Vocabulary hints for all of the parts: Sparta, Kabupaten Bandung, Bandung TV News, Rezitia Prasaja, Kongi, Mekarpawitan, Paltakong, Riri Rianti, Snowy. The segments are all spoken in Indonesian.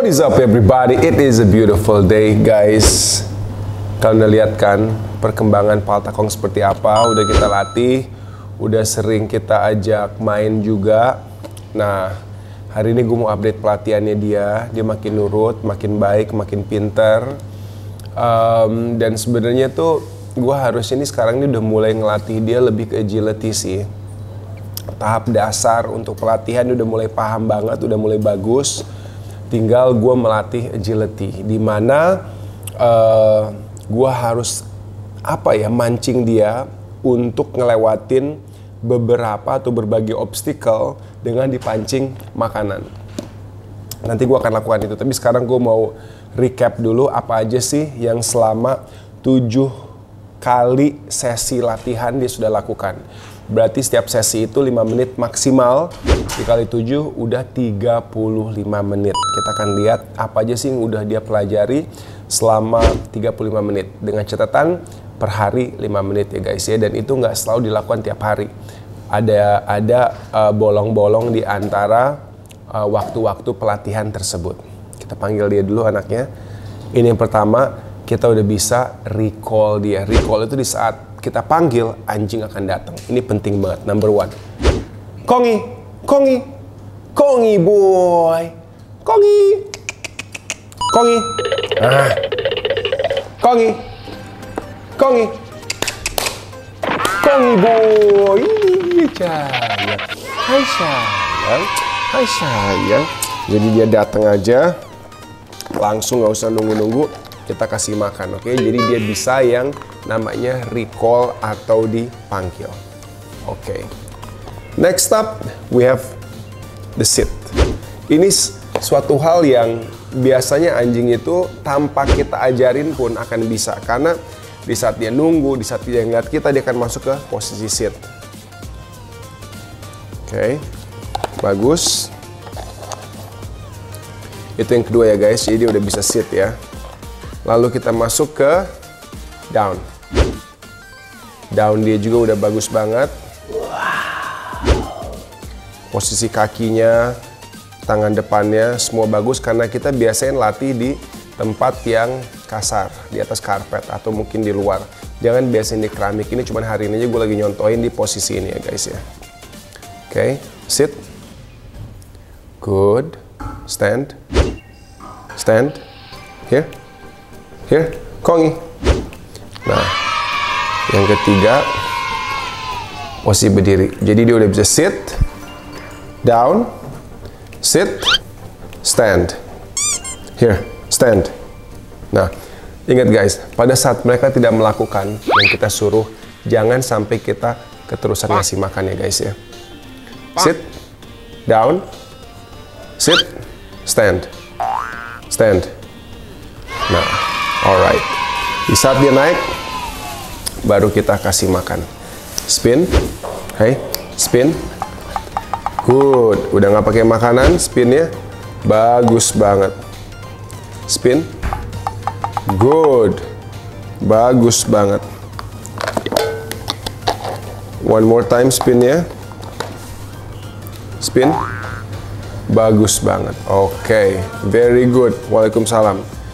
What is up everybody, it is a beautiful day guys. Kalian udah lihat kan perkembangan Paltakong seperti apa. Udah kita latih, udah sering kita ajak main juga. Nah, hari ini gue mau update pelatihannya dia. Dia makin nurut, makin baik, makin pinter. Dan sebenarnya tuh gue harusnya ini sekarang ini udah mulai ngelatih dia lebih ke agility sih. Tahap dasar untuk pelatihan udah mulai paham banget, udah mulai bagus. Tinggal gue melatih agility, dimana gue harus mancing dia untuk ngelewatin beberapa atau berbagai obstacle dengan dipancing makanan. Nanti gue akan lakukan itu, tapi sekarang gue mau recap dulu apa aja sih yang selama 7 kali sesi latihan dia sudah lakukan. Berarti setiap sesi itu 5 menit maksimal, dikali 7 udah 35 menit. Kita akan lihat apa aja sih yang udah dia pelajari selama 35 menit. Dengan catatan per hari 5 menit ya guys ya, dan itu nggak selalu dilakukan tiap hari. Ada bolong-bolong di antara waktu-waktu pelatihan tersebut. Kita panggil dia dulu anaknya. Ini yang pertama, kita udah bisa recall dia. Recall itu di saat kita panggil, anjing akan datang. Ini penting banget, number 1. Kongi, kongi, kongi boy, kongi, kongi, ah, kongi, kongi, kongi boy. Iya sayang, hai sayang, hai sayang. Jadi dia datang aja, langsung nggak usah nunggu-nunggu, kita kasih makan, oke? Jadi dia bisa yang namanya recall atau dipanggil. Oke. Next up, we have the sit. Ini suatu hal yang biasanya anjing itu tanpa kita ajarin pun akan bisa, karena di saat dia nunggu, di saat dia ngeliat kita, dia akan masuk ke posisi sit. Oke, bagus. Itu yang kedua ya guys, jadi dia udah bisa sit ya. Lalu kita masuk ke down. Down dia juga udah bagus banget. Posisi kakinya, tangan depannya, semua bagus karena kita biasain latih di tempat yang kasar, di atas karpet atau mungkin di luar. Jangan biasain di keramik, ini cuman hari ini aja gue lagi nyontoin di posisi ini ya guys ya. Oke, sit. Good. Stand. Stand. Here. Here, kongi. Nah, yang ketiga posisi berdiri. Jadi dia udah bisa sit, down, sit, stand. Here, stand. Nah, ingat guys, pada saat mereka tidak melakukan yang kita suruh, jangan sampai kita keterusan ngasih makan ya guys ya. Sit, down, sit, stand, stand. Nah. Alright, di saat dia naik, baru kita kasih makan. Spin, hey, spin, good. Udah nggak pakai makanan, spinnya bagus banget. Spin, good, bagus banget. One more time spinnya, spin, bagus banget. Oke, very good. Waalaikumsalam.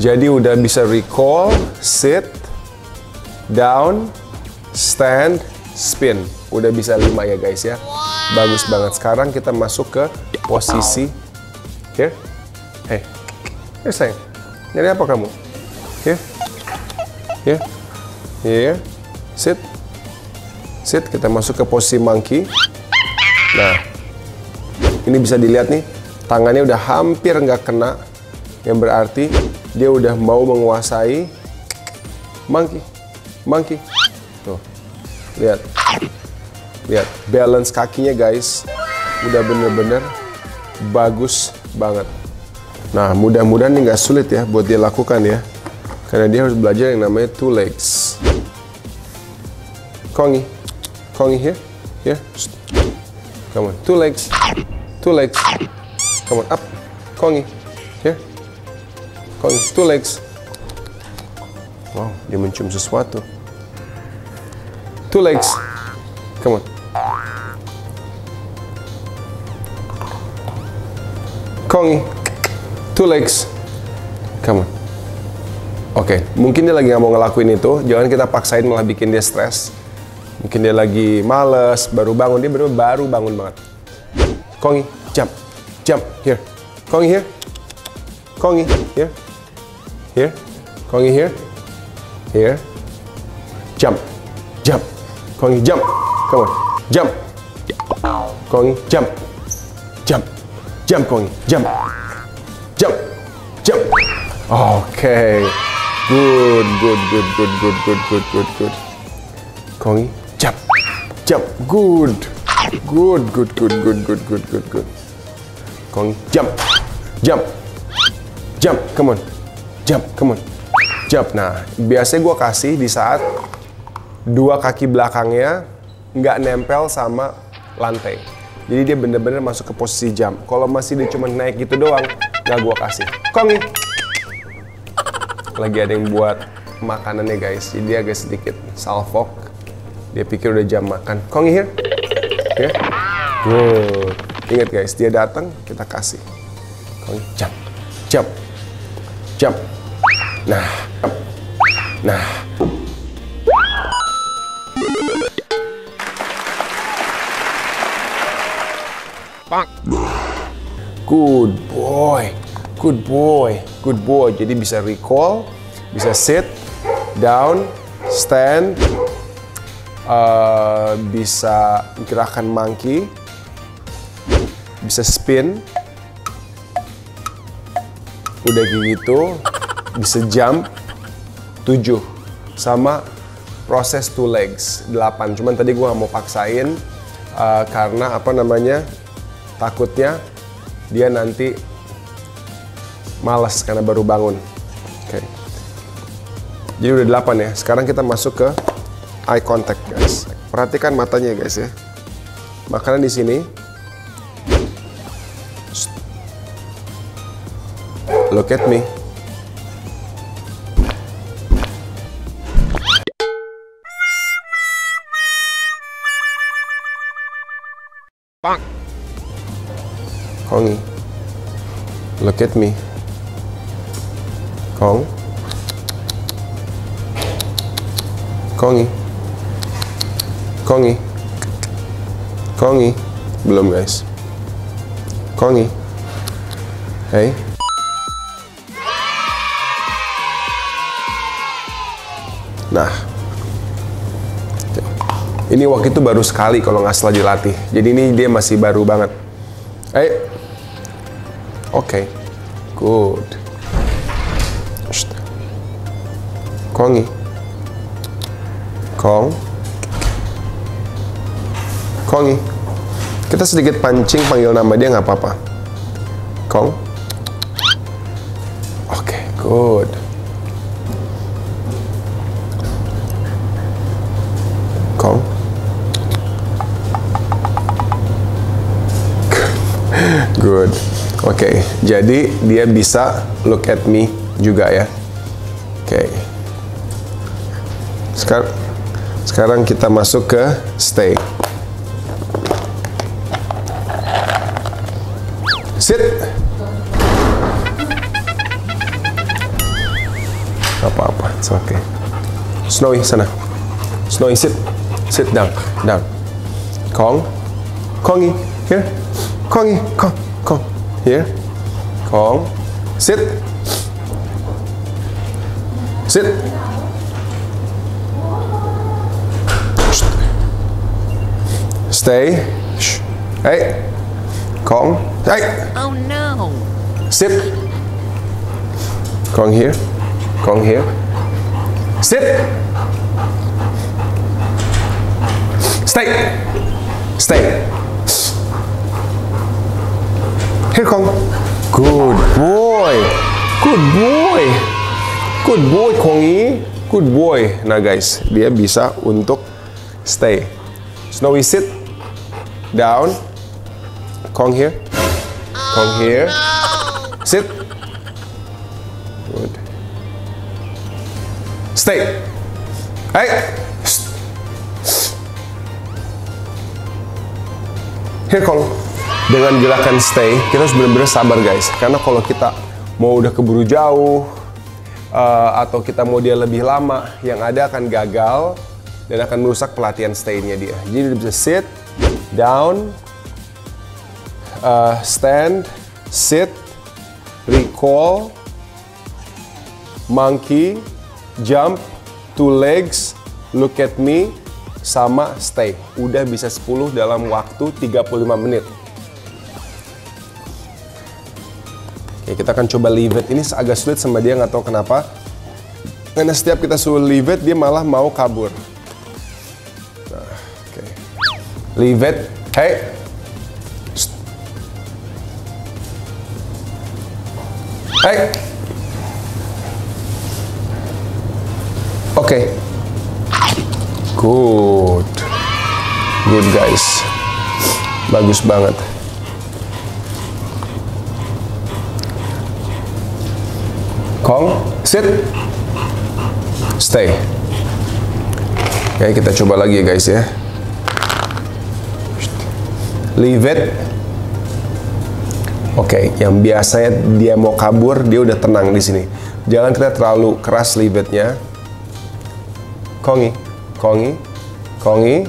Jadi udah bisa recall, sit, down, stand, spin. Udah bisa 5 ya guys ya. Bagus banget. Sekarang kita masuk ke posisi here. Hey. Hey sayang. Nyari apa kamu? Here. Here. Here. Sit. Sit. Kita masuk ke posisi monkey. Nah. Ini bisa dilihat nih. Tangannya udah hampir nggak kena. Yang berarti dia udah mau menguasai monkey, monkey. Tuh, lihat, lihat balance kakinya guys, udah bener-bener bagus banget. Nah, mudah-mudahan ini nggak sulit ya buat dia lakukan ya, karena dia harus belajar yang namanya 2 legs. Kongi, kongi here, here. Come on, 2 legs, 2 legs. Come on up, kongi here. Kongi, 2 legs. Wow, dia mencium sesuatu. 2 legs. Come on. Kongi, Two legs. Come on. Oke, mungkin dia lagi nggak mau ngelakuin itu. Jangan kita paksain malah bikin dia stres. Mungkin dia lagi males, baru bangun. Dia bener-bener baru bangun banget. Kongi, jump. Jump, here. Kongi, here. Kongi, here. Here. Kongi, here. Here. Jump. Jump. Kongi, jump. Come on. Jump. Kongi, jump. Jump. Jump, Kongi. Jump. Jump. Jump. Oke. Good, good, good, good, good, good, good, good, good. Kongi, jump. Jump. Good. Good, good, good, good, good, good, good, good. Kongi, jump. Jump. Jump, come on. Jump, come on. Jump. Nah, biasanya gue kasih di saat dua kaki belakangnya nggak nempel sama lantai. Jadi dia bener-bener masuk ke posisi jump. Kalau masih dia cuma naik gitu doang, nggak gue kasih. Kongi. Lagi ada yang buat makanannya guys. Jadi dia agak sedikit salfok. Dia pikir udah jam makan. Kongi, here. Here. Good. Ingat guys, dia datang, kita kasih. Kongi, jump. Jump. Jump. Nah, jump. Nah. Pak. Good boy. Good boy. Good boy. Jadi bisa recall, bisa sit, down, stand, bisa gerakan monkey, bisa spin. Udah gitu, bisa jump 7 sama proses two legs 8. Cuman tadi gue gak mau paksain karena apa namanya, takutnya dia nanti malas karena baru bangun. Oke. Jadi udah 8 ya. Sekarang kita masuk ke eye contact guys. Perhatikan matanya guys ya. Makanan di sini. Look at me. Bang. Kongi. Look at me. Kong. Kongi. Kongi. Kongi. Belum guys. Kongi. Hey. Nah, ini waktu itu baru sekali kalau nggak setelah dilatih. Jadi ini dia masih baru banget. Oke, good. Kongi, kong, kongi. Kita sedikit pancing panggil nama dia nggak apa-apa. Kong, oke, good. Kong. Good. Oke, jadi dia bisa look at me juga ya. Oke. Sekarang kita masuk ke stay. Sit. Apa-apa, it's okay. Snowy, sana. Snowy, sit. Sit down, down. Kong, kongi, here. Kongi, kong, kong, here. Kong, sit. Sit. Stay. Hey. Kong, hey. Oh no. Sit. Kong here. Kong here. Sit. Stay, stay. Here, Kong. Good boy, good boy, good boy, Kongi, good boy. Nah, guys, dia bisa untuk stay. Snowy, sit down. Kong here, Kong here. Sit. Good. Stay. Hey. Here, Kong. Dengan gerakan stay, kita harus benar-benar sabar guys. Karena kalau kita mau udah keburu jauh atau kita mau dia lebih lama, yang ada akan gagal dan akan merusak pelatihan stay-nya dia. Jadi dia bisa sit, down, stand, sit, recall, monkey, jump, two legs, look at me, sama stay. Udah bisa 10 dalam waktu 35 menit. Oke, kita akan coba leave it. Ini agak sulit sama dia, nggak tahu kenapa. Karena setiap kita suruh leave it, dia malah mau kabur. Nah, oke. Leave it. Hey! Hey. Oke. Good. Good guys. Bagus banget. Kong, sit. Stay. Oke, kita coba lagi ya guys ya. Leave it. Oke, yang biasanya dia mau kabur, dia udah tenang di sini. Jangan kita terlalu keras leave it-nya. Kongi, kongi, kongi,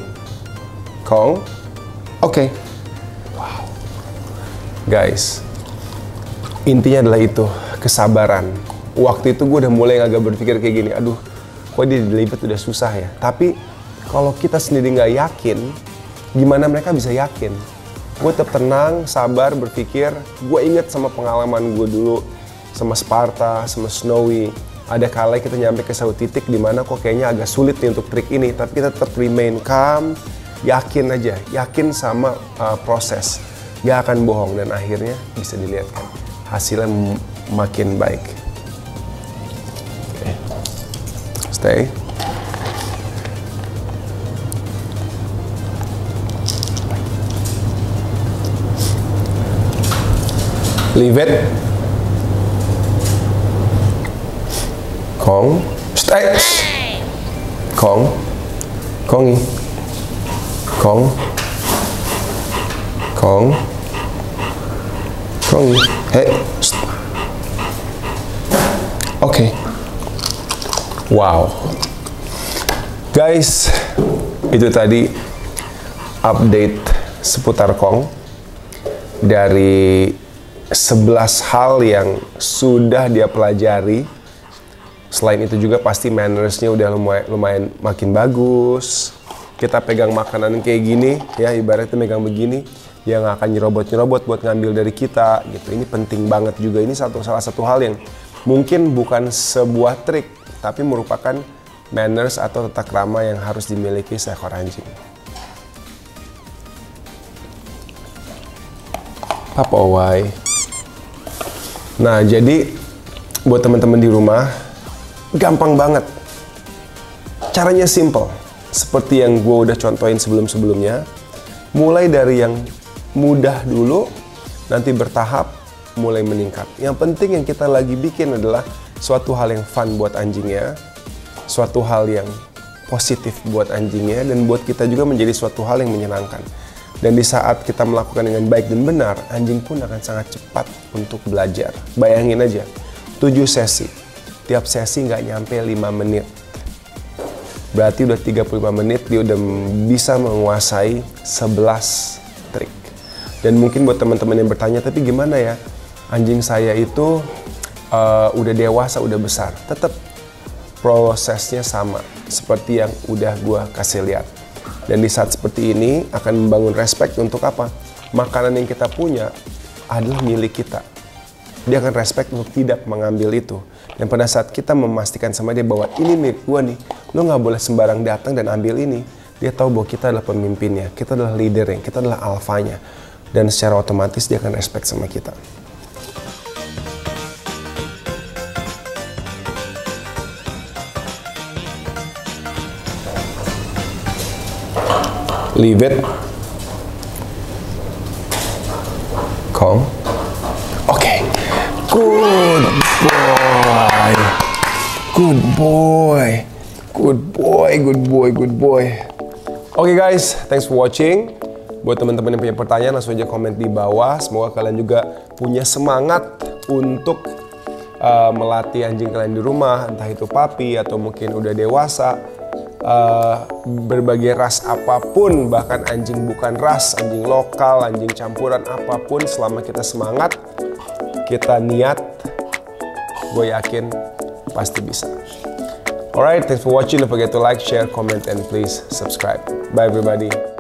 kong. Oke. Wow. Guys, intinya adalah itu, kesabaran. Waktu itu gue udah mulai agak berpikir kayak gini, aduh, kok dia leave it udah susah ya. Tapi kalau kita sendiri nggak yakin, gimana mereka bisa yakin? Gue tetap tenang, sabar, berpikir. Gue inget sama pengalaman gue dulu sama Sparta, sama Snowy. Ada kalanya kita nyampe ke satu titik dimana kok kayaknya agak sulit nih untuk trik ini. Tapi kita tetap remain calm, yakin aja. Yakin sama proses. Gak akan bohong dan akhirnya bisa dilihat kan. Hasilnya makin baik. Okay. Stay. Leave it. Kong. Stay. Kong. Kongi. Kong. Kong. Kongi. Hey. Oke. Okay. Wow. Guys, itu tadi update seputar Kong dari 11 hal yang sudah dia pelajari. Selain itu juga pasti mannersnya udah lumayan makin bagus. Kita pegang makanan kayak gini ya, ibaratnya megang begini, dia nggak akan nyerobot-nyerobot buat ngambil dari kita gitu. Ini penting banget juga, ini salah satu hal yang mungkin bukan sebuah trik tapi merupakan manners atau tata krama yang harus dimiliki seekor anjing. Papa Owai. Nah, jadi buat teman-teman di rumah, gampang banget. Caranya simple, seperti yang gue udah contohin sebelum-sebelumnya. Mulai dari yang mudah dulu, nanti bertahap mulai meningkat. Yang penting yang kita lagi bikin adalah suatu hal yang fun buat anjingnya, suatu hal yang positif buat anjingnya, dan buat kita juga menjadi suatu hal yang menyenangkan. Dan di saat kita melakukan dengan baik dan benar, anjing pun akan sangat cepat untuk belajar. Bayangin aja, 7 sesi. Tiap sesi nggak nyampe 5 menit. Berarti udah 35 menit, dia udah bisa menguasai 11 trik. Dan mungkin buat teman-teman yang bertanya, tapi gimana ya? Anjing saya itu udah dewasa, udah besar. Tetap prosesnya sama, seperti yang udah gua kasih lihat. Dan di saat seperti ini akan membangun respect untuk apa? Makanan yang kita punya adalah milik kita. Dia akan respect untuk tidak mengambil itu. Dan pada saat kita memastikan sama dia bahwa ini milik gua nih, lo nggak boleh sembarang datang dan ambil ini. Dia tahu bahwa kita adalah pemimpinnya, kita adalah leadernya, kita adalah alfanya. Dan secara otomatis dia akan respect sama kita. Leave it. Kong. Oke. Good boy. Good boy. Good boy, good boy, good boy. Oke guys, thanks for watching. Buat teman-teman yang punya pertanyaan, langsung aja komen di bawah. Semoga kalian juga punya semangat untuk melatih anjing kalian di rumah, entah itu papi atau mungkin udah dewasa, berbagai ras apapun, bahkan anjing bukan ras, anjing lokal, anjing campuran apapun, selama kita semangat, kita niat, gue yakin pasti bisa. Alright, thanks for watching. Don't forget to like, share, comment, and please subscribe. Bye everybody.